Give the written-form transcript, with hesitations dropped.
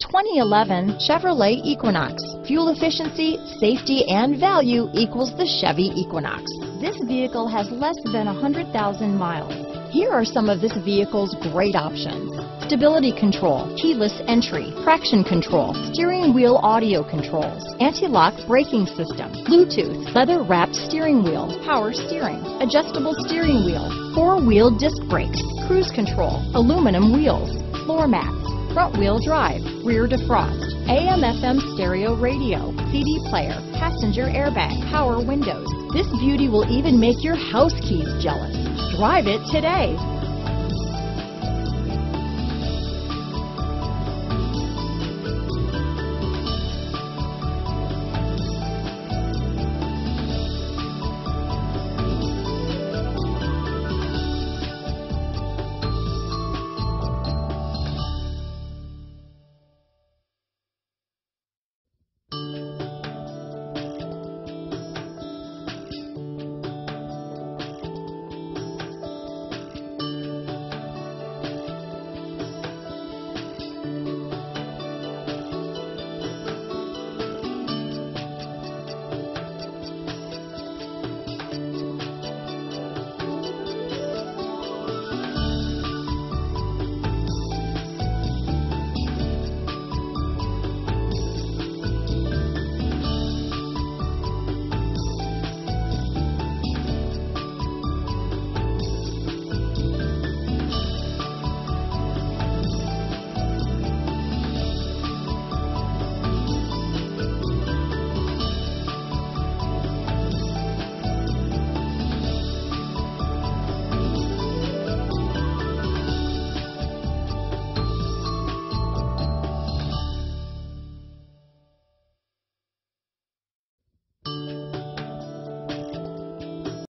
2011 Chevrolet Equinox. Fuel efficiency, safety, and value equals the Chevy Equinox. This vehicle has less than 100,000 miles. Here are some of this vehicle's great options: stability control, keyless entry, traction control, steering wheel audio controls, anti-lock braking system, Bluetooth, leather-wrapped steering wheel, power steering, adjustable steering wheel, four-wheel disc brakes, cruise control, aluminum wheels, floor mats, front-wheel drive, rear defrost, AM/FM stereo radio, CD player, passenger airbag, power windows. This beauty will even make your house keys jealous. Drive it today.